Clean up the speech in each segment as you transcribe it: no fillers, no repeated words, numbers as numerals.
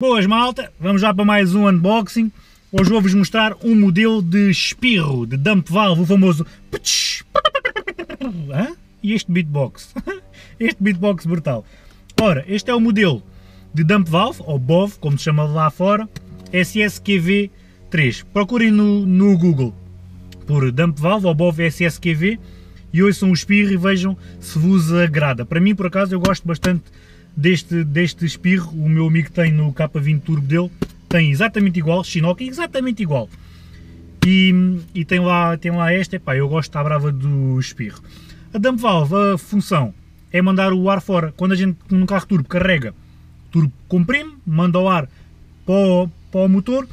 Boas malta, vamos lá para mais um unboxing. Hoje vou-vos mostrar um modelo de espirro, de dump valve, o famoso e este beatbox, este beatbox brutal. Ora, este é o modelo de dump valve, ou Bov, como se chama lá fora, SSQV3. Procurem no Google por dump valve ou Bov SSQV e ouçam o espirro e vejam se vos agrada. Para mim, por acaso, eu gosto bastante deste espirro. O meu amigo tem no K20 Turbo dele, tem exatamente igual, Shinoki, exatamente igual, e tem lá esta. Epá, eu gosto da brava do espirro. A dump valve, a função é mandar o ar fora. Quando a gente no carro turbo carrega, turbo comprime, manda o ar para o motor.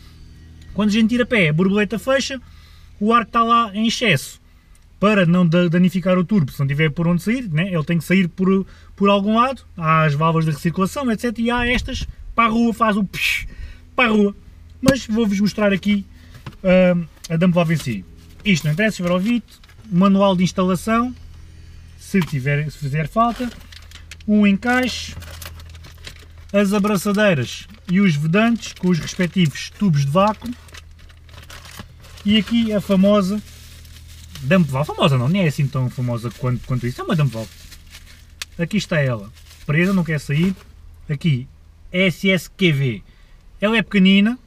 Quando a gente tira pé, a borboleta fecha, o ar que está lá em excesso, para não danificar o turbo, se não tiver por onde sair, né? Ele tem que sair por algum lado. Há as válvulas de recirculação, etc, e há estas para a rua, faz o psh, para a rua. Mas vou-vos mostrar aqui a dump valve em si. Isto não interessa, se tiver ouvido, manual de instalação, se fizer falta, um encaixe, as abraçadeiras e os vedantes com os respectivos tubos de vácuo, e aqui a famosa dump valve. Famosa não, nem é assim tão famosa quanto isso, é uma dump valve. Aqui está ela, presa, não quer sair. Aqui, SSQV, ela é pequenina,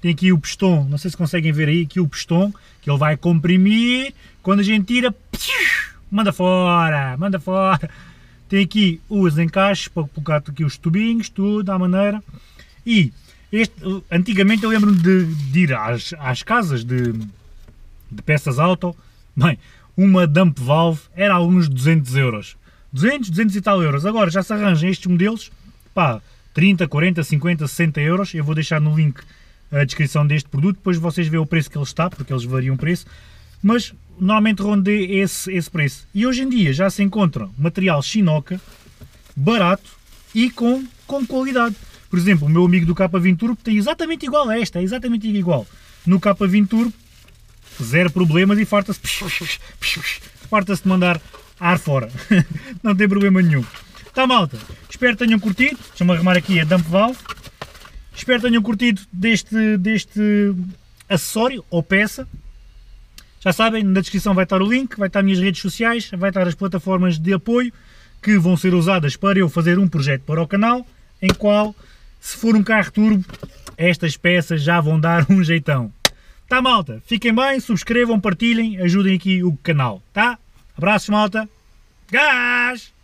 tem aqui o pistão, não sei se conseguem ver aí, aqui o pistão, que ele vai comprimir, quando a gente tira, manda fora, manda fora. Tem aqui os encaixes para colocar aqui os tubinhos, tudo à maneira. E este, antigamente eu lembro-me de ir às casas de peças auto. Bem, uma dump valve era alguns 200€, 200 e tal euros, agora já se arranjam estes modelos, pá, 30, 40, 50, 60€, eu vou deixar no link a descrição deste produto, depois vocês veem o preço que ele está, porque eles variam o preço, mas normalmente rondei esse preço. E hoje em dia já se encontra material Shinoki, barato e com qualidade. Por exemplo, o meu amigo do K20 Turbo tem exatamente igual a esta, é exatamente igual, no K20 Turbo, zero problemas, e farta-se de mandar ar fora, não tem problema nenhum. Tá malta, espero que tenham curtido, deixa-me arrumar aqui a dump valve, espero que tenham curtido deste acessório ou peça. Já sabem, na descrição vai estar o link, vai estar as minhas redes sociais, vai estar as plataformas de apoio que vão ser usadas para eu fazer um projeto para o canal, em qual, se for um carro turbo, estas peças já vão dar um jeitão. Tá malta, fiquem bem, subscrevam, partilhem, ajudem aqui o canal, tá? Abraços malta, gás!